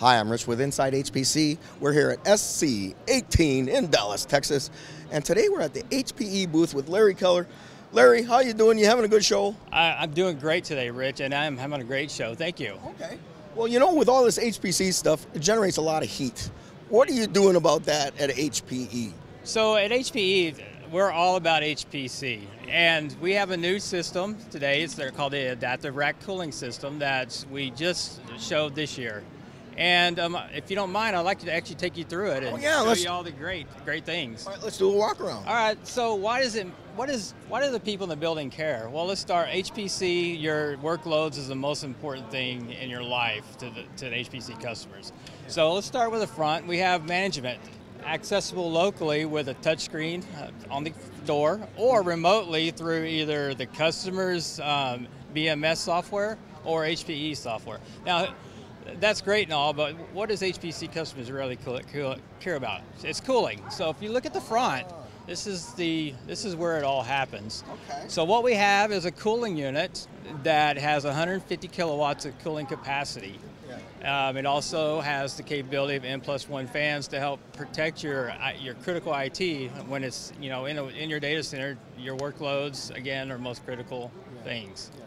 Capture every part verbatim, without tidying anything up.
Hi, I'm Rich with inside H P C. We're here at S C eighteen in Dallas, Texas, and today we're at the H P E booth with Larry Keller. Larry, how you doing? You having a good show? I, I'm doing great today, Rich, and I'm having a great show. Thank you. Okay. Well, you know, with all this H P C stuff, it generates a lot of heat. What are you doing about that at H P E? So at H P E, we're all about H P C, and we have a new system today. It's they're called the Adaptive Rack Cooling System that we just showed this year. And um, if you don't mind, I'd like to actually take you through it and oh, yeah, show let's, you all the great, great things. All right, let's do a walk around. All right. So why does it? What is? Why do the people in the building care? Well, let's start. H P C, your workloads is the most important thing in your life to the to the H P C customers. So let's start with the front. We have management, accessible locally with a touchscreen on the door, or remotely through either the customer's um, B M S software or H P E software. Now, that's great and all, but what does H P C customers really care about? It's cooling. So if you look at the front, this is the this is where it all happens. Okay. So what we have is a cooling unit that has one hundred fifty kilowatts of cooling capacity. Yeah. Um, it also has the capability of N plus one fans to help protect your your critical I T when it's you know in a, in your data center. Your workloads again are most critical yeah. things. Yeah.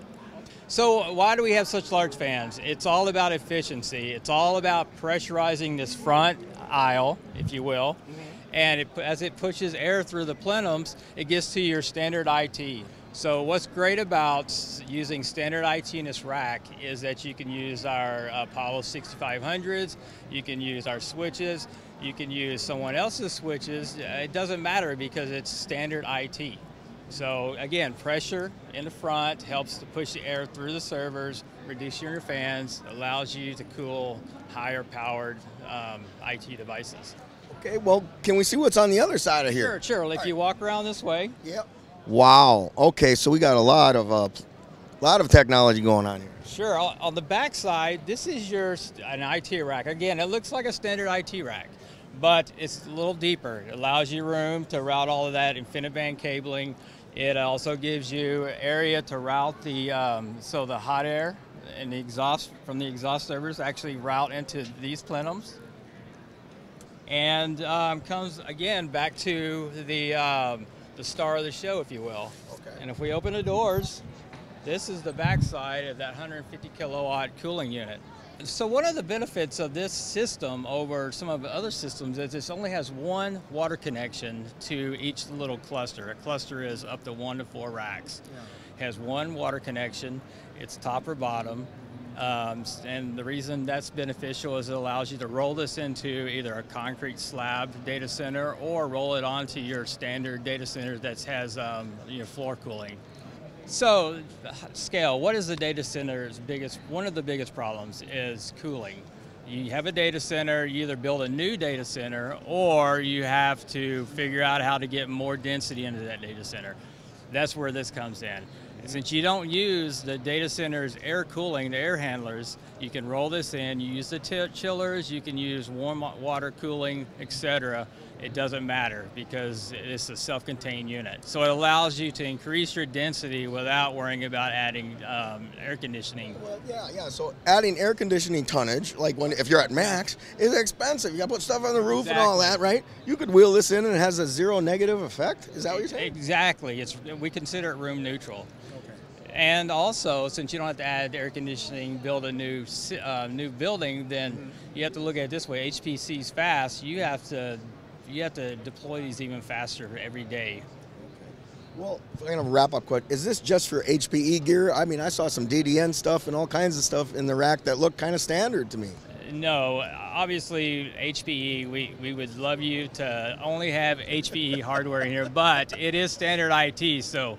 So why do we have such large fans? It's all about efficiency. It's all about pressurizing this front aisle, if you will. And it, as it pushes air through the plenums, it gets to your standard I T. So what's great about using standard I T in this rack is that you can use our Apollo sixty-five hundreds, you can use our switches, you can use someone else's switches. It doesn't matter because it's standard I T. So again, pressure in the front helps to push the air through the servers, reduce your fans, allows you to cool higher powered um, I T devices. Okay, well, can we see what's on the other side of here? Sure, sure. Well, if right. you walk around this way. Yep. Wow. Okay, so we got a lot of uh, lot of technology going on here. Sure. On the back side, this is your an I T rack. Again, it looks like a standard I T rack, but it's a little deeper. It allows you room to route all of that InfiniBand cabling. It also gives you area to route the, um, so the hot air and the exhaust from the exhaust servers actually route into these plenums. And um, comes again back to the, um, the star of the show, if you will. Okay. And if we open the doors, this is the backside of that one hundred fifty kilowatt cooling unit. So one of the benefits of this system over some of the other systems is this only has one water connection to each little cluster. A cluster is up to one to four racks. Yeah. Has one water connection. It's top or bottom. Um, and the reason that's beneficial is it allows you to roll this into either a concrete slab data center or roll it onto your standard data center that has um, you know, floor cooling. So, scale, what is the data center's biggest, one of the biggest problems is cooling. You have a data center, you either build a new data center or you have to figure out how to get more density into that data center. That's where this comes in. And since you don't use the data center's air cooling, the air handlers, you can roll this in, you use the chillers, you can use warm water cooling, et cetera. It doesn't matter because it's a self-contained unit. So it allows you to increase your density without worrying about adding um, air conditioning. Well, yeah, yeah. So adding air conditioning tonnage, like when if you're at max, is expensive. You got to put stuff on the roof exactly. and all that, right? You could wheel this in and it has a zero negative effect. Is that what you're saying? Exactly. It's we consider it room neutral. Okay. And also, since you don't have to add air conditioning, build a new uh, new building, then mm-hmm. you have to look at it this way. H P C's fast. You have to. You have to deploy these even faster every day. Okay. Well, I'm going to wrap up quick. Is this just for H P E gear? I mean, I saw some D D N stuff and all kinds of stuff in the rack that looked kind of standard to me. No, obviously, H P E, we, we would love you to only have H P E hardware in here, but it is standard I T, so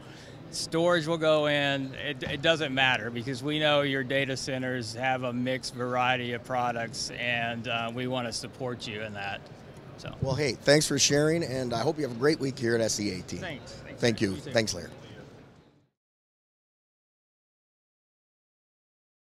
storage will go in. It, it doesn't matter because we know your data centers have a mixed variety of products, and uh, we want to support you in that. So. Well, hey, thanks for sharing, and I hope you have a great week here at S C eighteen. Thanks. Thanks. Thank you. you. Thanks, Larry.